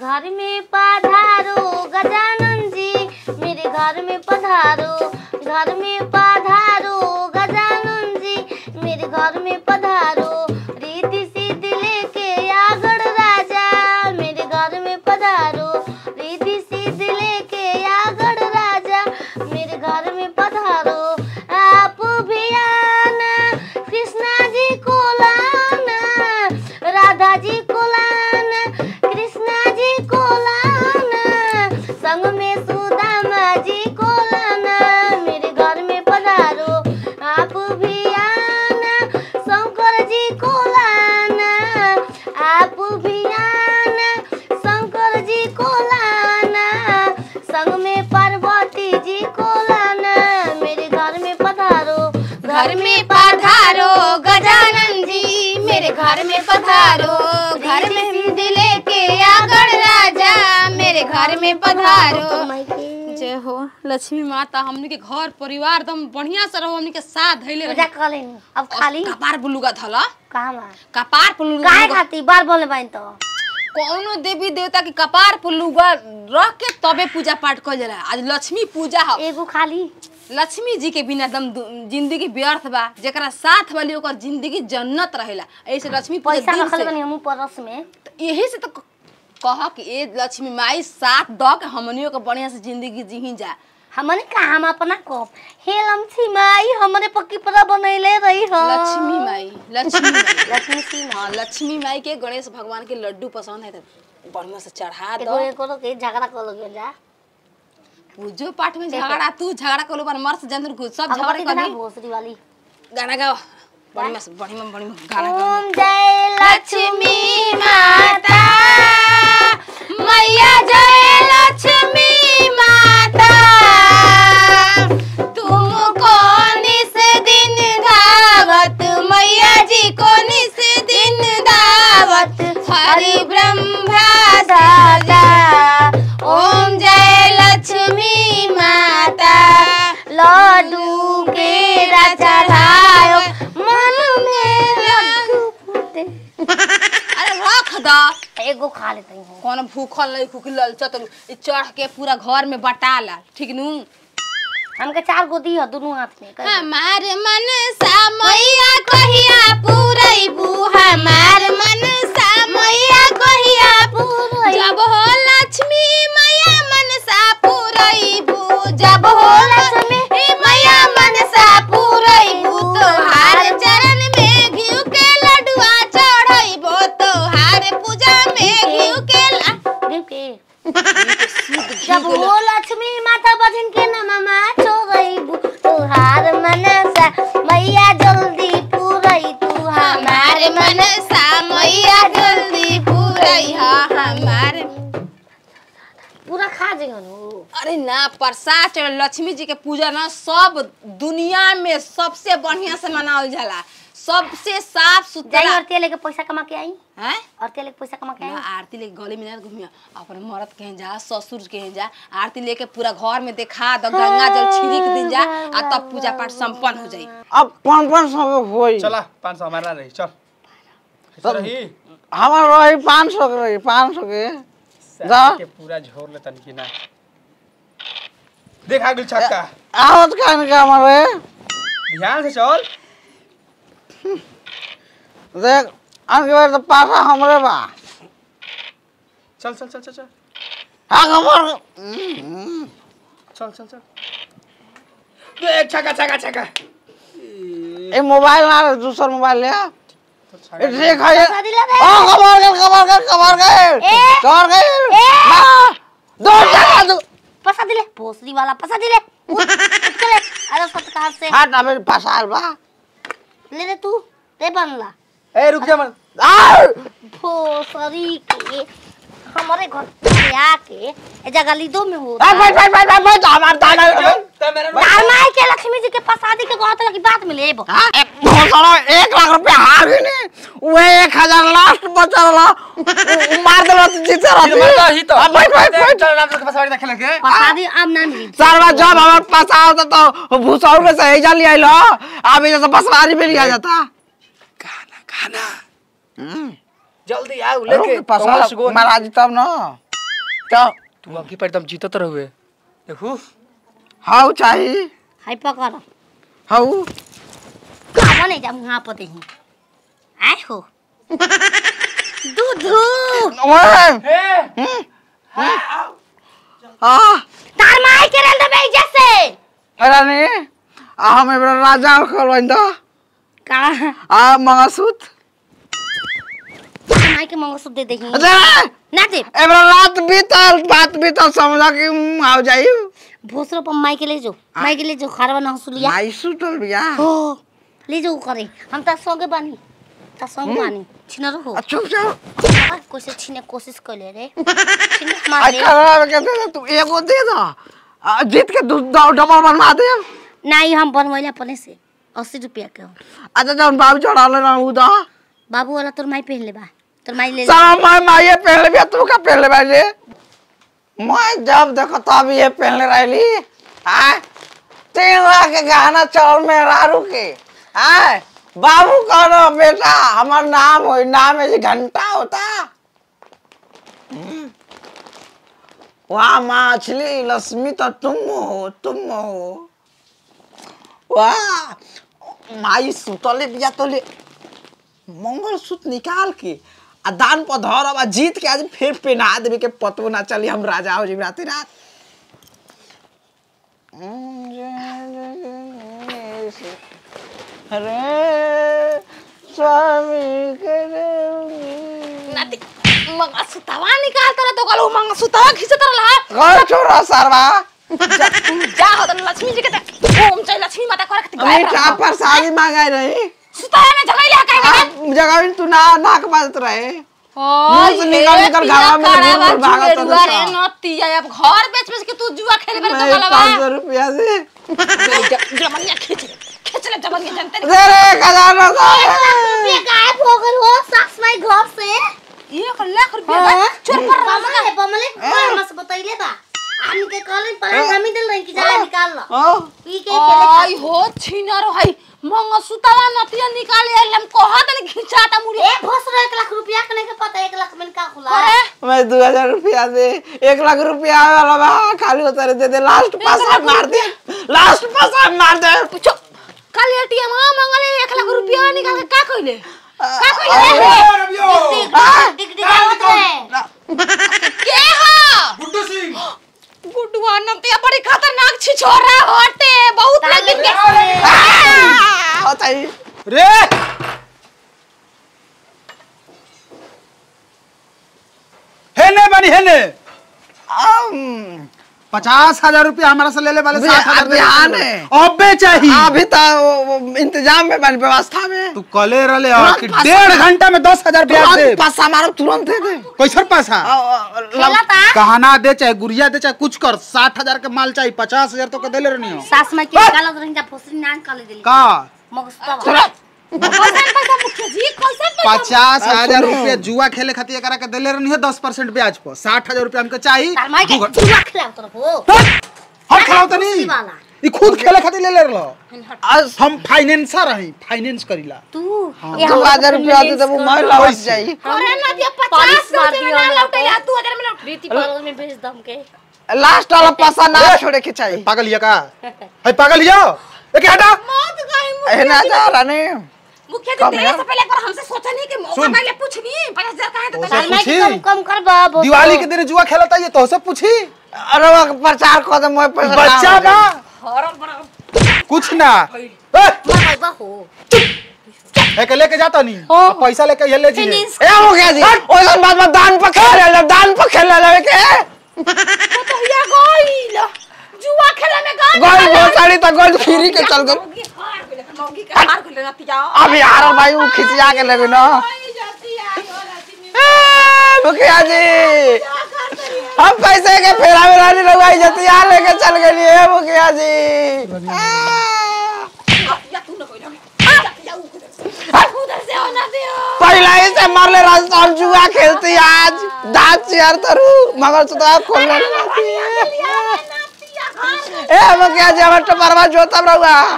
घर में पधारो गजानन जी, मेरे घर में पधारो। घर में पधारो गजानन जी, मेरे घर में पधारो। रीति सिद्धि लेके आगड़ राजा, मेरे घर में पधारो। रीति सिद्धि लेके आगड़ राजा, मेरे घर में पधारो। आप भी आना, कृष्णा जी को लाना, राधा जी को लाना, कृष्णा जी को लाना, संग में सुदामा जी को लाना, मेरे घर में पधारो। आप भी आना, शंकर जी को लाना। आप भी आना, शंकर जी को लाना, संग में पार्वती जी को लाना, मेरे घर में पधारो। घर में पधारो गजानन जी, मेरे घर में पधारो। घर में सिद्धि लेके आगड़ राजा, मेरे घर में पधारो। जय हो लक्ष्मी माता, हमने के घर परिवार एकदम बढ़िया से रहो, हमने के साथ धैले रहे। अब खाली कपार बुलुगा थला कहां मां, कपार पुलुगा काहे खाती बार बोले बाइन तो कोनो देवी देवता के कपार पुलुगा रख के तबे पूजा पाठ कर जला। आज लक्ष्मी पूजा हो, एगो खाली लक्ष्मी जी के बिना एकदम जिंदगी व्यर्थ बा। जेकरा साथ वाली ओकर जिंदगी जन्नत रहेला। ऐसे लक्ष्मी पैसा रखल बनी हमू परस में, यही से तो कह कि ए लक्ष्मी माई साथ दक हमनियों के बढ़िया से जिंदगी जीही जा। हमने काम अपना को हे लक्ष्मी माई, हमरे पक्की परा बनैले रही हो। लक्ष्मी माई, लक्ष्मी लक्ष्मी सी मां, लक्ष्मी माई के गणेश भगवान के लड्डू पसंद है त बढ़िया से चढ़ा दो। एको एको के झगड़ा कर लगे जा पूजो पाठ में। झगड़ा तू झगड़ा कर पर मर्स जंदर घुस सब झगड़ा कर दी। भोसरी वाली गाना गाओ बढ़िया से, बढ़िया गाना गाओ। ओम जय लक्ष्मी माता मैया, जय लक्ष्मी माता तुमको निस दिन धावत, मैया जी को निस दिन धावत, हरि ब्रह्मा दादा। ओम जय लक्ष्मी माता लड्डू के राजा चढ़ायो मन में लड्डू फूटे। अरे रख दा, एगो खा लेते हैं। कौन भूखल नहीं खुकी ललचत चढ़ के पूरा घर में बटा ला। ठीक नू हमके चार गो दी दोनों हाथ में। हमार मन सा मैया कहिया पूरैबू, हमार मन सा मैया कहिया पूरैबू, जब हो लक्ष्मी मैया मन सा पूरैबू, जब हो लक्ष्मी मैया मन सा पूरैबू, तोहार चरण में घिउ के लड्डुआ चढ़ैबो, तोहार पूजा में घिउ के जब हो लक्ष्मी माता बजन के नममा चोरैबू, तुहार मनसा मैया जल्दी पूरई तू, हमार मनसा मैया जल्दी पूरई। हां हमार पूरा खा जेगनु। अरे ना प्रसाद लक्ष्मी जी के पूजा ना सब दुनिया में सबसे बढ़िया से मनावल जाला, सबसे साफ सुथरा। आरती लेके पैसा कमा के आई हैं, आरती लेके पैसा कमा के आई। आरती लेके गली में ना घुमिया, अपन मरद कहीं जा, ससुर कहीं जा, आरती लेके पूरा घर में दिखा द, गंगा जल छिड़क दिन जा आ तब पूजा पाठ संपन्न हो जाई। अब कौन कौन सब होई, चला 500 हमारा रही, चल रही हमार रही 500 के, रही 500 के जा के पूरा झोर ले तन की ना देखा गल छक्का आवाज कान के हमारे ध्यान से चल देख। आगे बार तो पासा हमरे बा, चल चल चल चल चल आगे चल चल चल देख छका छका छका। ए मोबाइल ना दूसरा मोबाइल ले, देख है ओ खबर कर खबर कर खबर कर कर कर दो छका दो पैसा दिले भोसरी वाला पैसा दिले उठ चले। अरे सब कहां से हां ना मेरे पास आल बा ले ले तू दे बनला। ए रुक जा मन भोसरी के हमारे घर पे आके ए जगह लीदो में हो। भाई भाई भाई भाई मैं हमार दादा मां के लक्ष्मी जी के प्रसादी के बहुत लगी बात में लेबो। ए भोसरा 1 लाख रुपया हार ने ओए 1000 लास्ट बचला मार देला तो जीते रही तो। भाई भाई भाई चल राम के प्रसादी रखे लगे प्रसादी आम ना मिली सारा जब हमार पास आओ तो भोसरा में से हेजा ले आइलो। अब ये तो प्रसादी में लिया जाता खाना खाना जल्दी आओ लेके महाराज तब ना तो तू आगे पर एकदम जीतत रहुए देखू। हाउ चाही हाय पकड़ हाउ कावा नहीं जा मुहा पते ही आ हो दूधू ओए हे आ तार माय के रेल दे जैसे अरे ने आ हम एबरा राजा करवन द का आ मंगसूत माय के मंगसूत दे देही ना दे एबरा रात बीतल बात बीतल समझा के आ जाई भोसरो पर माई के ले जो माई के ले जो खारवा ना सुलिया माई सुतल बिया हो ले जो करे हम त संगे बानी त संग बानी छिनर हो अच्छा चल कोशिश छिने कोशिश कर ले रे छिन मार ले आ कर तू एगो दे द जीत के डबल बनवा दे नहीं हम बनवैला अपने से 80 रुपया के अच्छा जन बाबू चढ़ाले ना उ द बाबू वाला तोर माई पहन ले बा तोर माई ले सारा माई माई पहन ले बा तू का पहन ले बा रे मैं जब देखो तब ये पहन ले रहली आ 3 लाख के गहना चोर में रारू के आ बाबू करो बेटा हमर नाम होई नाम है घंटा होता वाह माछली लक्ष्मी तो तुम हो वाह माई सुतले बिया तोले मंगल सूत्र निकाल के आ दान पर धर अब जीत के आज फिर पहना देवे के पतो ना चली हम राजा हो जिब रात रात अरे स्वामी करे ना मंगा सुतावा निकालता रहा तो कल वो मंगा सुतावा खींचता रहा घर छोड़ा सारवा जा हो तो लक्ष्मी जी के ओम चाहे लक्ष्मी माता को रखते गाय क्या पर साली मांगाई रही सुतावा में झगड़ा लिया कहीं जगह तू ना नाक बात रहे मुझ निकल गावा में घूम भागा तो अरे नोती या घर बेच के तू जुआ खेल कर तो गलवा 500 रुपया से जमनिया खींच ले जमनिया जनते रे खजाना सा ये गायब हो गए हो सास माई घर से 1 लाख रुपया चोर पर मामा है बमले मामा से बतइले बा आनी के कहले पर हमी दे नहीं कि जा निकाल ल पी के आई हो छिनर भाई मंगा सुतावा नतिया निकाल एलम कोहा दे खिचाता मुरी ए भोसर 1 लाख रुपया कने के पता 1 लाख में का खुला मैं 2000 रुपया दे 1 लाख रुपया वाला बा खाली उतार दे लास्ट पास मार दे पूछो कल एटीएम मांगले 1 लाख रुपया निकाल के का कहले का कोई दिख रहा है के हो गुड्डू सिंह गुड्डू आनंद ये बड़ी खतरनाक छिछोरा होते बहुत लगे होता है रे हेने 50,000 रुपया हमारा से लेले वाले 7,000 ध्यान है अबे चाहिए अभी तो इंतजाम में बन व्यवस्था में तू कले रहले और 1.5 घंटा में 10,000 रुपया दे पैसा हमारा तुरंत दे कैसे पैसा कहना दे चाहे गुड़िया दे चाहे कुछ कर 60,000 के माल चाहिए 50,000 तो के देले रहनी हो सास में के कालत रही जा फसरी नान काले देली का मगस्ता पैसा मुख्य जी कैसे 50,000 रुपया जुआ खेले खातिर करा के देले रहनी हो 10% ब्याज पर 60,000 रुपया हमके चाहिए जुआ खिलाओ तरफ हो हट खिलाओ त नहीं ई खुद खेले खातिर ले रहलो आज हम फाइनेंसर हई फाइनेंस करिला तू 2000 रुपया दे तब मैं लौट जाई अरे ना दिया 50 में ना लौटेला तू अगर मैं रीति पागल में भेज दम के लास्ट वाला पैसा ना छोड़े के चाहिए पागलिया का है पागलिया ए के हटा मौत गई ए ना जा रानी मुखिया जी तेरे से पहले एक बार हमसे सोचा नहीं कि मौका पहले पूछनी 50,000 का है तो चलना कि कम कर बाबू दिवाली के दिन जुआ खेलता ये तो से पूछी अरे प्रचार कर दे मैं पैसा बच्चा ना हरम बड़ा कुछ ना ए बाबा हो एक लेके जाता नहीं पैसा लेके ये ले जी ए हो गया जी ओला बाद दान पर खेल ले के तो ये गइल जुआ खेले में गइल बहुत सारी तो गइल फ्री के चल गइल मौगी का मार को लेना पिया अब यार भाई वो खिसिया के लेबे ना जाती आई हो राती में मुखिया जी हम पैसे के फेरा में रानी लगवाई जाती यार लेके चल गई है मुखिया जी या तू न कोई या उधर से होना दे पहला इसे मार ले राजस्थान जुआ खेलती आज दांत यार तरू मगर तो आप खोल लेती है ए मुखिया जी हम तो परवा जोतब रहुआ।